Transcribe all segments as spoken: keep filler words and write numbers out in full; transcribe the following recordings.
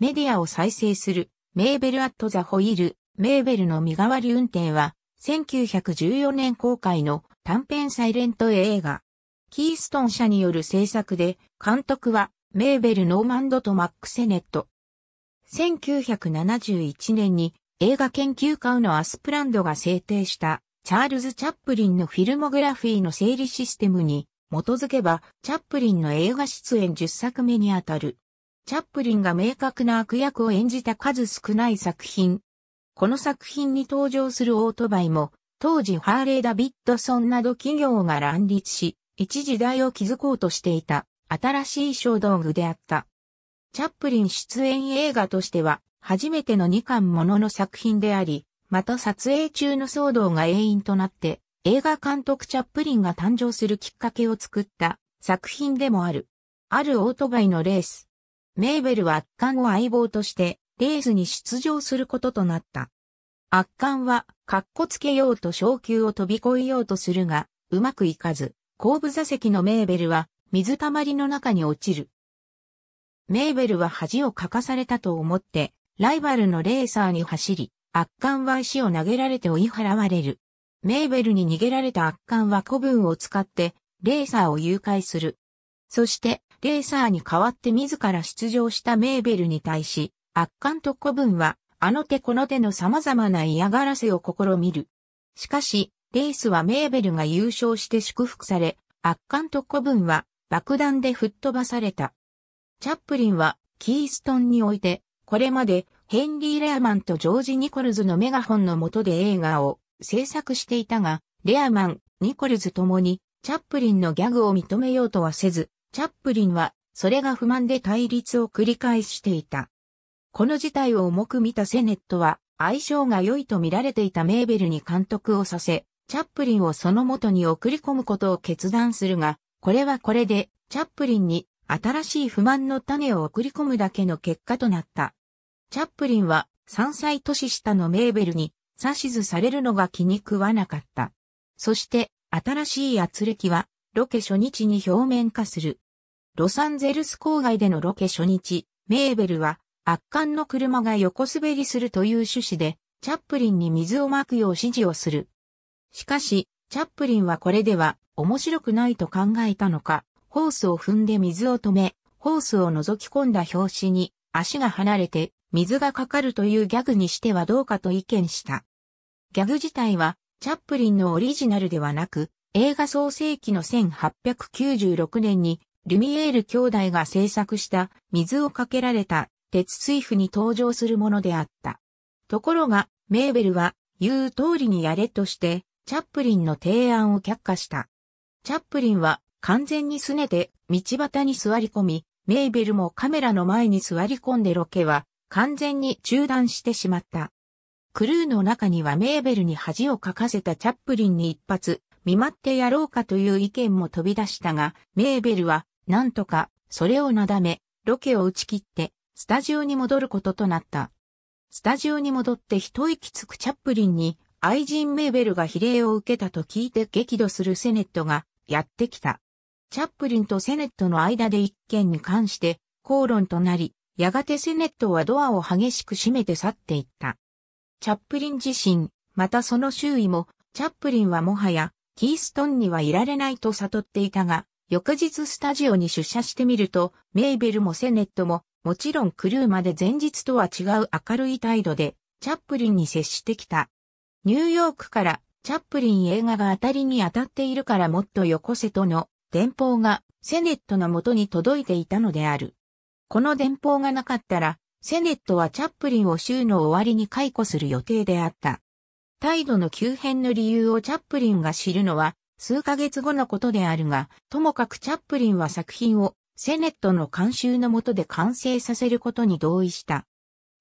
メディアを再生する、メーベル・アット・ザ・ホイール、メーベルの身代わり運転は、せんきゅうひゃくじゅうよねん公開の短編サイレント映画。キーストン社による制作で、監督は、メーベル・ノーマンドとマック・セネット。せんきゅうひゃくななじゅういちねんに映画研究家のアスプランドが制定したチャールズ・チャップリンのフィルモグラフィーの整理システムに基づけばチャップリンの映画出演じゅっさくめにあたる。チャップリンが明確な悪役を演じた数少ない作品。この作品に登場するオートバイも当時ハーレー・ダビッドソンなど企業が乱立し一時代を築こうとしていた新しい小道具であった。チャップリン出演映画としては初めてのにかんものの作品であり、また撮影中の騒動が原因となって映画監督チャップリンが誕生するきっかけを作った作品でもある。あるオートバイのレース。メーベルは圧巻を相棒としてレースに出場することとなった。圧巻はかっこつけようと昇級を飛び越えようとするがうまくいかず、後部座席のメーベルは水たまりの中に落ちる。メーベルは恥をかかされたと思って、ライバルのレーサーに走り、圧巻は石を投げられて追い払われる。メーベルに逃げられた圧巻は子分を使って、レーサーを誘拐する。そして、レーサーに代わって自ら出場したメーベルに対し、圧巻と子分は、あの手この手の様々な嫌がらせを試みる。しかし、レースはメーベルが優勝して祝福され、圧巻と子分は、爆弾で吹っ飛ばされた。チャップリンはキーストンにおいてこれまでヘンリー・レアマンとジョージ・ニコルズのメガホンの下で映画を制作していたが、レアマン、ニコルズともにチャップリンのギャグを認めようとはせず、チャップリンはそれが不満で対立を繰り返していた。この事態を重く見たセネットは相性が良いと見られていたメーベルに監督をさせ、チャップリンをその元に送り込むことを決断するが、これはこれでチャップリンに新しい不満の種を送り込むだけの結果となった。チャップリンはさんさい年下のメーベルに指図されるのが気に食わなかった。そして新しい圧力はロケ初日に表面化する。ロサンゼルス郊外でのロケ初日、メーベルは圧巻の車が横滑りするという趣旨でチャップリンに水をまくよう指示をする。しかしチャップリンはこれでは面白くないと考えたのか。ホースを踏んで水を止め、ホースを覗き込んだ拍子に足が離れて水がかかるというギャグにしてはどうかと意見した。ギャグ自体はチャップリンのオリジナルではなく、映画創成期のせんはっぴゃくきゅうじゅうろくねんにリュミエール兄弟が制作した水をかけられた鉄水夫に登場するものであった。ところがメーベルは言う通りにやれとしてチャップリンの提案を却下した。チャップリンは完全に拗ねて道端に座り込み、メーベルもカメラの前に座り込んでロケは完全に中断してしまった。クルーの中にはメーベルに恥をかかせたチャップリンに一発見舞ってやろうかという意見も飛び出したが、メーベルはなんとかそれをなだめ、ロケを打ち切ってスタジオに戻ることとなった。スタジオに戻って一息つくチャップリンに愛人メーベルが非礼を受けたと聞いて激怒するセネットがやってきた。チャップリンとセネットの間で一件に関して口論となり、やがてセネットはドアを激しく閉めて去っていった。チャップリン自身、またその周囲も、チャップリンはもはやキーストンにはいられないと悟っていたが、翌日スタジオに出社してみると、メーベルもセネットも、もちろんクルーまで前日とは違う明るい態度で、チャップリンに接してきた。ニューヨークからチャップリン映画が当たりに当たっているからもっとよこせとの、電報がセネットの元に届いていたのである。この電報がなかったら、セネットはチャップリンを週の終わりに解雇する予定であった。態度の急変の理由をチャップリンが知るのは数ヶ月後のことであるが、ともかくチャップリンは作品をセネットの監修の下で完成させることに同意した。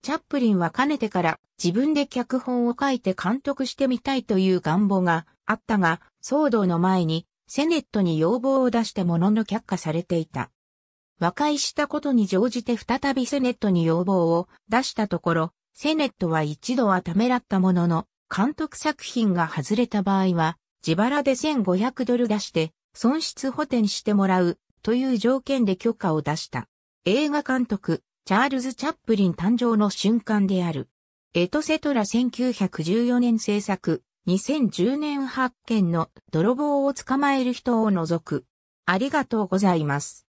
チャップリンはかねてから自分で脚本を書いて監督してみたいという願望があったが、騒動の前に、セネットに要望を出したものの却下されていた。和解したことに乗じて再びセネットに要望を出したところ、セネットは一度はためらったものの、監督作品が外れた場合は、自腹でせんごひゃくドル出して、損失補填してもらう、という条件で許可を出した。映画監督、チャールズ・チャップリン誕生の瞬間である。エトセトラせんきゅうひゃくじゅうよねん制作、にせんじゅうねん発見の泥棒を捕まえる人を除く。ありがとうございます。